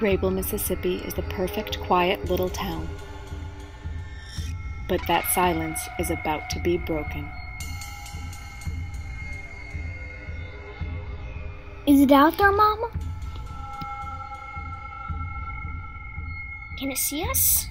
Graybel, Mississippi is the perfect quiet little town. But that silence is about to be broken. Is it out there, Mama? Can it see us?